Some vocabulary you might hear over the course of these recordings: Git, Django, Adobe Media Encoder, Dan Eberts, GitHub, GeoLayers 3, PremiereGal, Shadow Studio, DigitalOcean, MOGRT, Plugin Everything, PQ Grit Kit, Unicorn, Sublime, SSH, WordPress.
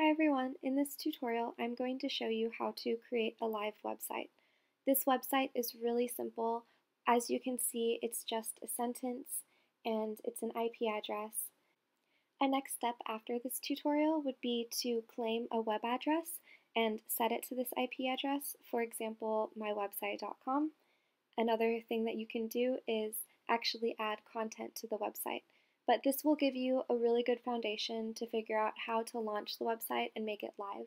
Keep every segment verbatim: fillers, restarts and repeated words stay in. Hi everyone, in this tutorial I'm going to show you how to create a live website. This website is really simple. As you can see, it's just a sentence and it's an I P address. A next step after this tutorial would be to claim a web address and set it to this I P address, for example, my website dot com. Another thing that you can do is actually add content to the website. But this will give you a really good foundation to figure out how to launch the website and make it live.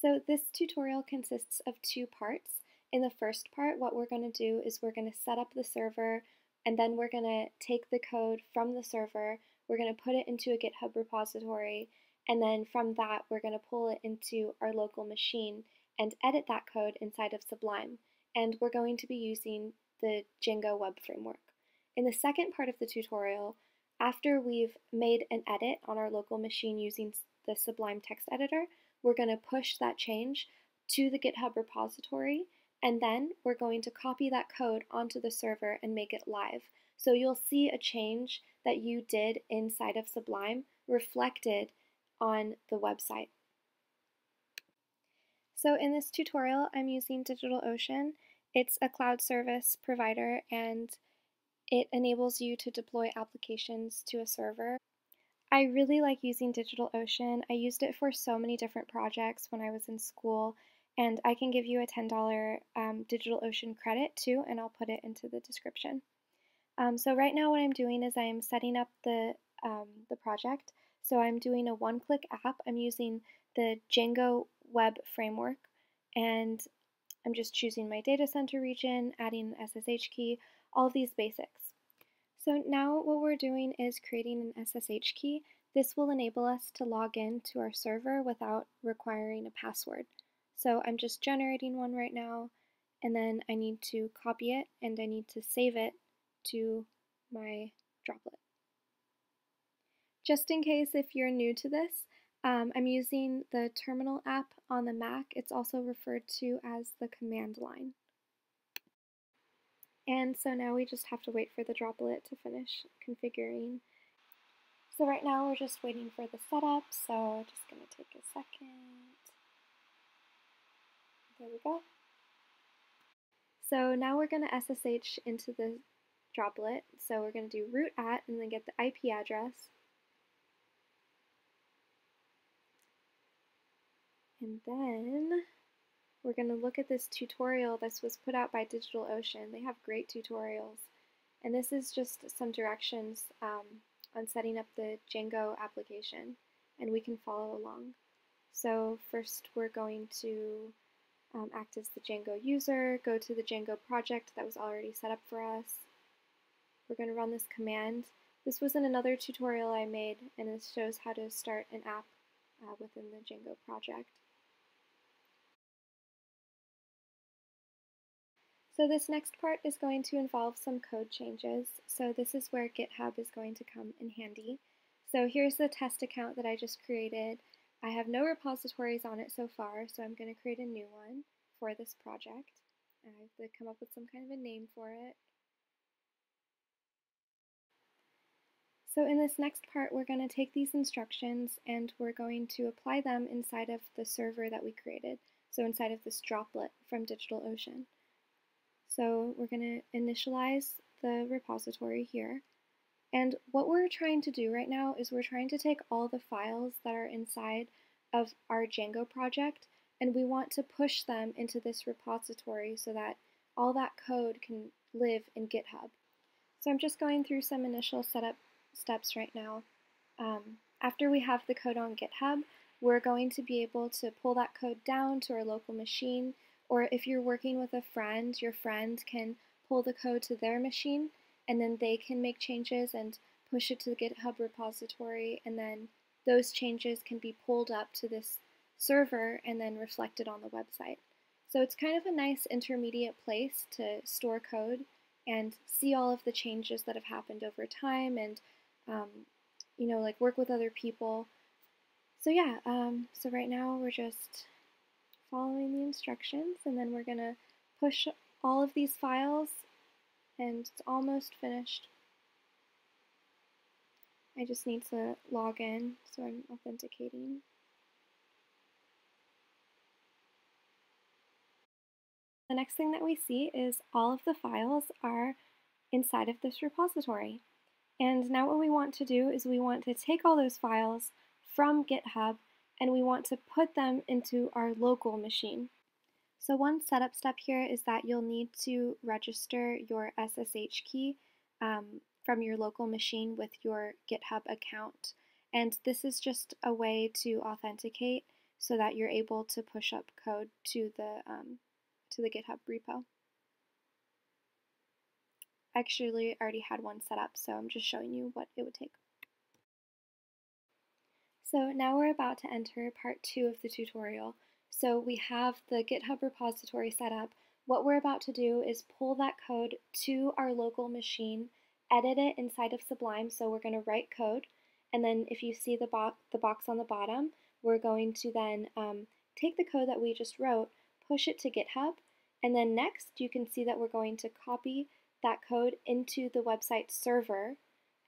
So this tutorial consists of two parts. In the first part, what we're going to do is we're going to set up the server, and then we're going to take the code from the server, we're going to put it into a GitHub repository, and then from that we're going to pull it into our local machine and edit that code inside of Sublime. And we're going to be using the Django web framework. In the second part of the tutorial, after we've made an edit on our local machine using the Sublime text editor, we're going to push that change to the GitHub repository, and then we're going to copy that code onto the server and make it live. So you'll see a change that you did inside of Sublime reflected on the website. So in this tutorial, I'm using DigitalOcean. It's a cloud service provider, and it enables you to deploy applications to a server. I really like using DigitalOcean. I used it for so many different projects when I was in school, and I can give you a ten dollar um, DigitalOcean credit too, and I'll put it into the description. Um, so right now what I'm doing is I'm setting up the, um, the project. So I'm doing a one-click app. I'm using the Django web framework, and I'm just choosing my data center region, adding an S S H key, all of these basics. So now what we're doing is creating an S S H key. This will enable us to log in to our server without requiring a password. So I'm just generating one right now, and then I need to copy it and I need to save it to my droplet. Just in case if you're new to this, um, I'm using the terminal app on the Mac. It's also referred to as the command line. And so now we just have to wait for the droplet to finish configuring. So right now we're just waiting for the setup, so just going to take a second. There we go. So now we're going to S S H into the droplet. So we're going to do root at and then get the I P address. And then we're going to look at this tutorial. This was put out by DigitalOcean. They have great tutorials. And this is just some directions um, on setting up the Django application, and we can follow along. So first we're going to um, act as the Django user, go to the Django project that was already set up for us. We're going to run this command. This was in another tutorial I made, and this shows how to start an app uh, within the Django project. So this next part is going to involve some code changes. So this is where GitHub is going to come in handy. So here's the test account that I just created. I have no repositories on it so far, so I'm going to create a new one for this project. I have to come up with some kind of a name for it. So in this next part, we're going to take these instructions and we're going to apply them inside of the server that we created. So inside of this droplet from DigitalOcean. So we're going to initialize the repository here. And what we're trying to do right now is we're trying to take all the files that are inside of our Django project, and we want to push them into this repository so that all that code can live in GitHub. So I'm just going through some initial setup steps right now. Um, after we have the code on GitHub, we're going to be able to pull that code down to our local machine, or if you're working with a friend, your friend can pull the code to their machine, and then they can make changes and push it to the GitHub repository, and then those changes can be pulled up to this server and then reflected on the website. So it's kind of a nice intermediate place to store code and see all of the changes that have happened over time and, um, you know, like work with other people. So yeah, um, so right now we're just following the instructions, and then we're going to push all of these files, and it's almost finished. I just need to log in, so I'm authenticating. The next thing that we see is all of the files are inside of this repository. And now what we want to do is we want to take all those files from GitHub and we want to put them into our local machine. So one setup step here is that you'll need to register your S S H key um, from your local machine with your GitHub account. And this is just a way to authenticate so that you're able to push up code to the, um, to the GitHub repo. Actually, I already had one set up, so I'm just showing you what it would take. So now we're about to enter part two of the tutorial. So we have the GitHub repository set up. What we're about to do is pull that code to our local machine, edit it inside of Sublime, so we're going to write code, and then if you see the, bo the box on the bottom, we're going to then um, take the code that we just wrote, push it to GitHub, and then next you can see that we're going to copy that code into the website server,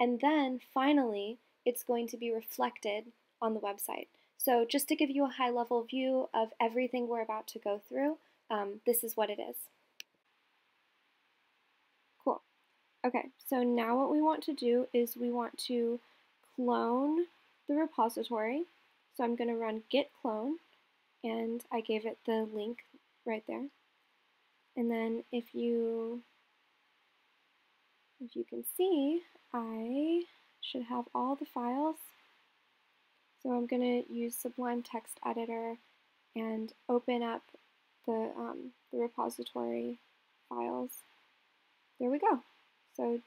and then finally it's going to be reflected on the website. So just to give you a high-level view of everything we're about to go through, um, this is what it is. Cool. Okay, so now what we want to do is we want to clone the repository. So I'm going to run git clone, and I gave it the link right there. And then if you, if you can see, I should have all the files. So I'm going to use Sublime Text Editor and open up the, um, the repository files. There we go. So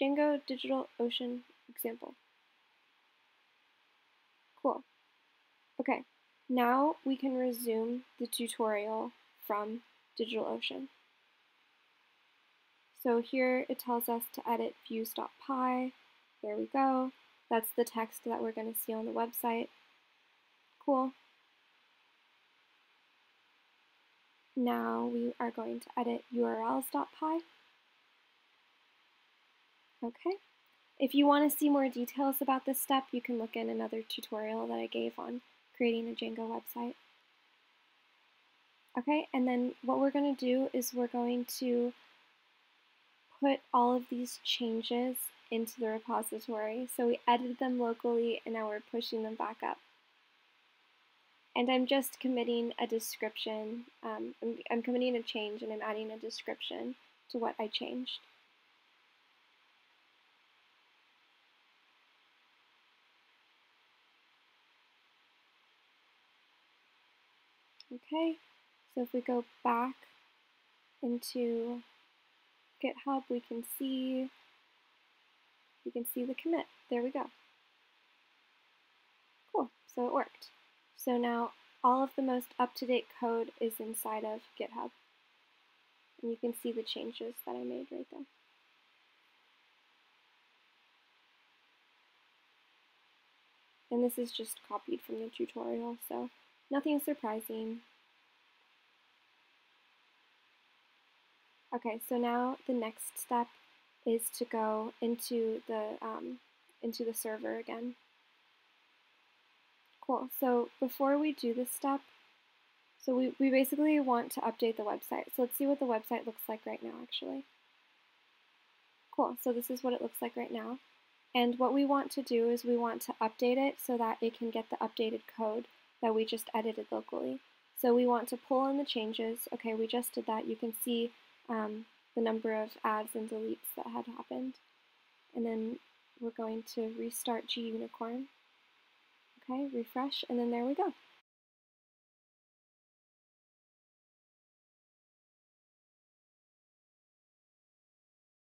Django DigitalOcean example. Cool. Okay, now we can resume the tutorial from DigitalOcean. So here it tells us to edit views.py. There we go. That's the text that we're going to see on the website. Cool. Now we are going to edit urls.py. Okay. If you want to see more details about this step, you can look in another tutorial that I gave on creating a Django website. Okay, and then what we're going to do is we're going to put all of these changes into the repository. So we edited them locally and now we're pushing them back up. And I'm just committing a description. Um, I'm, I'm committing a change and I'm adding a description to what I changed. Okay, so if we go back into GitHub, we can see You can see the commit. There we go. Cool. So it worked. So now all of the most up-to-date code is inside of GitHub. And you can see the changes that I made right there. And this is just copied from the tutorial, so nothing surprising. Okay, so now the next step is to go into the um, into the server again. Cool. So before we do this step, so we, we basically want to update the website. So let's see what the website looks like right now, actually. Cool. So this is what it looks like right now. And what we want to do is we want to update it so that it can get the updated code that we just edited locally. So we want to pull in the changes. Okay, we just did that. You can see um, the number of adds and deletes that had happened. And then we're going to restart G Unicorn. Okay, refresh, and then there we go.